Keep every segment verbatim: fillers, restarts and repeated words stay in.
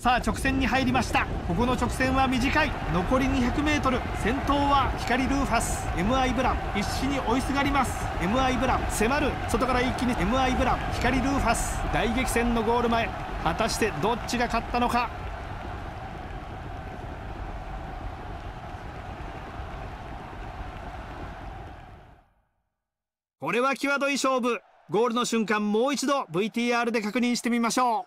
さあ直線に入りました。ここの直線は短い。残り にひゃくメートル、 先頭は光ルーファス。 エムアイ ブラン必死に追いすがります。 エムアイ ブラン迫る。外から一気に エムアイ ブラン、光ルーファス大激戦のゴール前、果たしてどっちが勝ったのか。これは際どい勝負。ゴールの瞬間もう一度 ブイティーアール で確認してみましょう。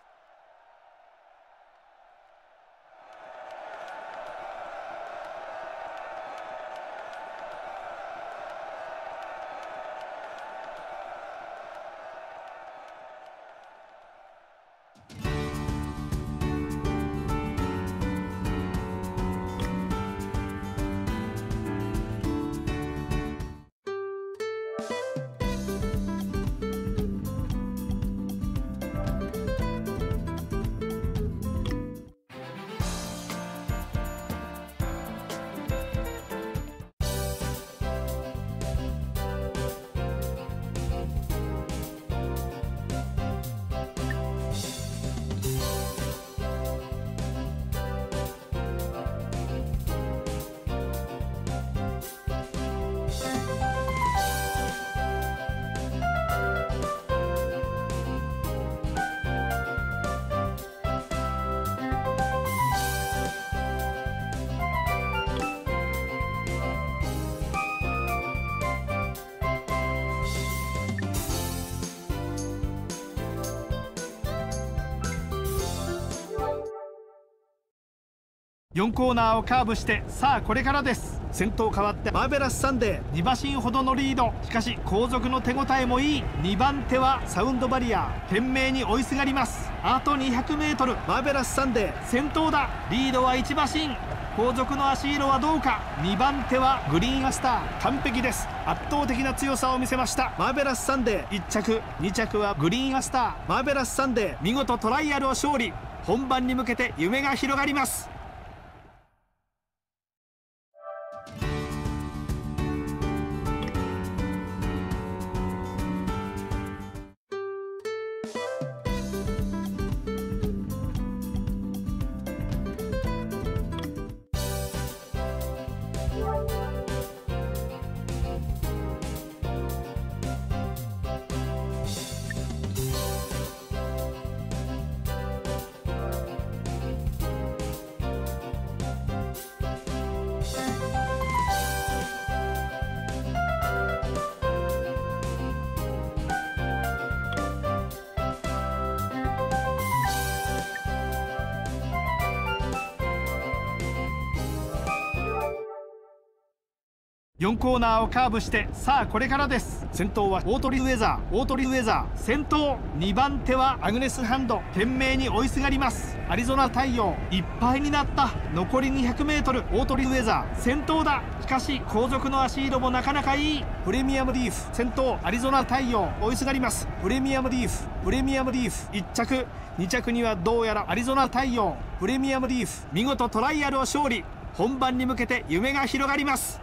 よんコーナーをカーブして、さあこれからです。先頭変わってマーベラスサンデー、にばしんほどのリード。しかし後続の手応えもいい。にばんてはサウンドバリアー、懸命に追いすがります。あと にひゃくメートル、 マーベラスサンデー先頭だ。リードはいちばしん、後続の足色はどうか。にばんてはグリーンアスター、完璧です。圧倒的な強さを見せましたマーベラスサンデー。いっちゃく、にちゃくはグリーンアスター。マーベラスサンデー見事トライアルを勝利。本番に向けて夢が広がります。よんコーナーをカーブして、さあこれからです。先頭はオートリウェザー、オートリウェザー先頭。にばんてはアグネスハンド、懸命に追いすがります。アリゾナ太陽いっぱいになった。残り にひゃくメートル、 オートリウェザー先頭だ。しかし後続の足色もなかなかいい。プレミアムリーフ先頭、アリゾナ太陽追いすがります。プレミアムリーフ、プレミアムリーフいっちゃく、にちゃくにはどうやらアリゾナ太陽。プレミアムリーフ見事トライアルを勝利。本番に向けて夢が広がります。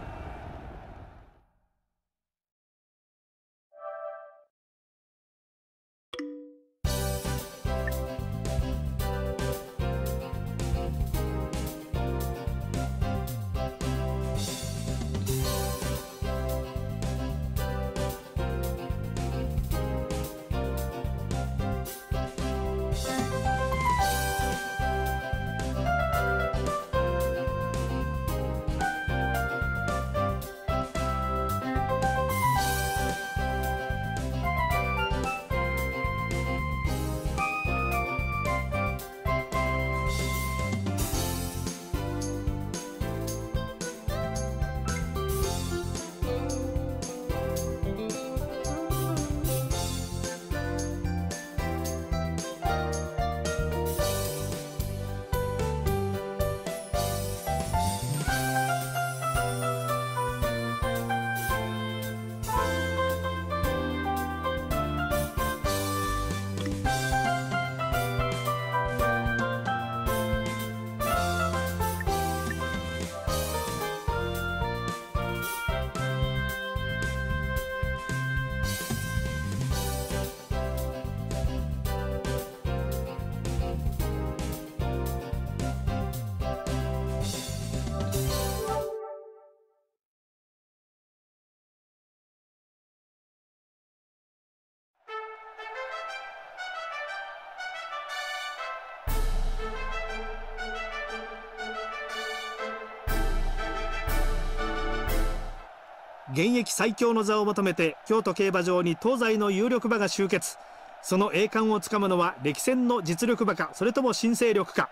現役最強の座を求めて京都競馬場に東西の有力馬が集結。その栄冠をつかむのは歴戦の実力馬か、それとも新勢力か。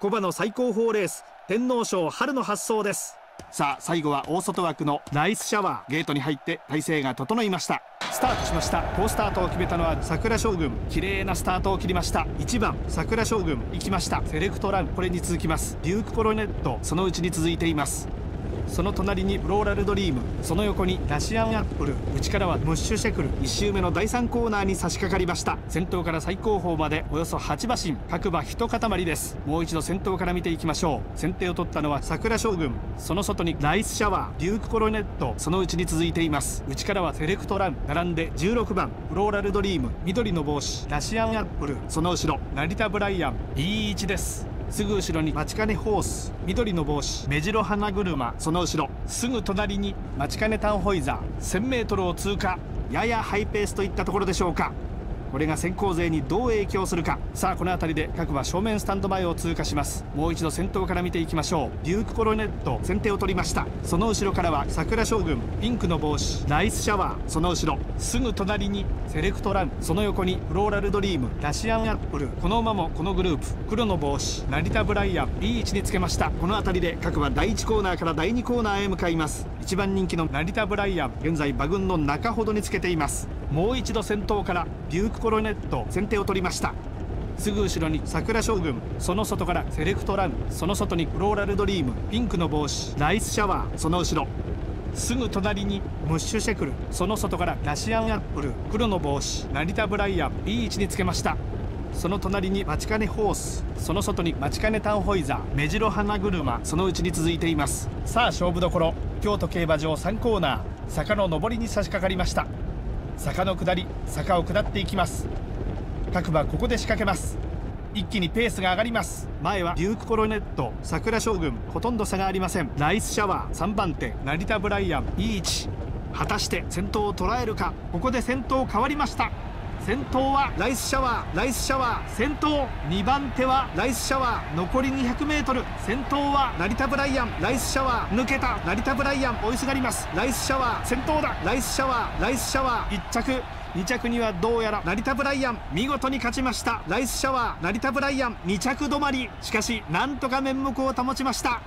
古馬の最高峰レース、天皇賞春の発走です。さあ最後は大外枠のナイスシャワー。ゲートに入って体勢が整いました。スタートしました。好スタートを決めたのは桜将軍。綺麗なスタートを切りました。いちばん桜将軍行きました。セレクトラン、これに続きますデュークコロネット、そのうちに続いています。その隣にフローラルドリーム、その横にラシアンアップル、内からはムッシュシェクル。いち周目のだいさんコーナーに差し掛かりました。先頭から最高峰までおよそはち馬身、各馬一塊です。もう一度先頭から見ていきましょう。先手を取ったのは桜将軍、その外にナイスシャワー、デュークコロネット、そのうちに続いています。内からはセレクトラン、並んでじゅうろくばんフローラルドリーム、緑の帽子ラシアンアップル、その後ろ成田ブライアン。いい位置です。すぐ後ろにマチカネホース、緑の帽子目白花車、その後ろすぐ隣にマチカネタンホイザー。 せんメートル を通過、ややハイペースといったところでしょうか。これが先行勢にどう影響するか。さあこの辺りで各馬正面スタンド前を通過します。もう一度先頭から見ていきましょう。デュークコロネット先手を取りました。その後ろからは桜将軍、ピンクの帽子ナイスシャワー、その後ろすぐ隣にセレクトラン、その横にフローラルドリームラシアンアップル、この馬もこのグループ黒の帽子成田ブライアン。いい位置につけました。この辺りで各馬だいいちコーナーからだいにコーナーへ向かいます。いちばん人気の成田ブライアン、現在馬群の中ほどにつけています。もう一度先頭からデュークコロネット先手を取りました。すぐ後ろに桜将軍、その外からセレクトラン、その外にフローラルドリーム、ピンクの帽子ナイスシャワー、その後ろすぐ隣にムッシュシェクル、その外からラシアンアップル、黒の帽子成田ブライアン。いい位置につけました。その隣にマチカネホース、その外にマチカネタンホイザー目白花車、そのうちに続いています。さあ勝負どころ、京都競馬場さんコーナー、坂の上りに差し掛かりました。坂の下り、坂を下っていきます。各馬ここで仕掛けます。一気にペースが上がります。前はデュークコロネット、桜将軍、ほとんど差がありません。ナイスシャワー、さんばん手成田ブライアン、いい位置。果たして先頭を捉えるか。ここで先頭変わりました。先頭はナイスシャワー、ナイスシャワー先頭、にばん手はナイスシャワー。残り にひゃくメートル、 先頭は成田ブライアン、ナイスシャワー抜けた。成田ブライアン追いすがります。ナイスシャワー先頭だ、ナイスシャワー、ナイスシャワーいっちゃく。にちゃくにはどうやら成田ブライアン、見事に勝ちました。ナイスシャワー、成田ブライアンにちゃく止まり、しかしなんとか面目を保ちました。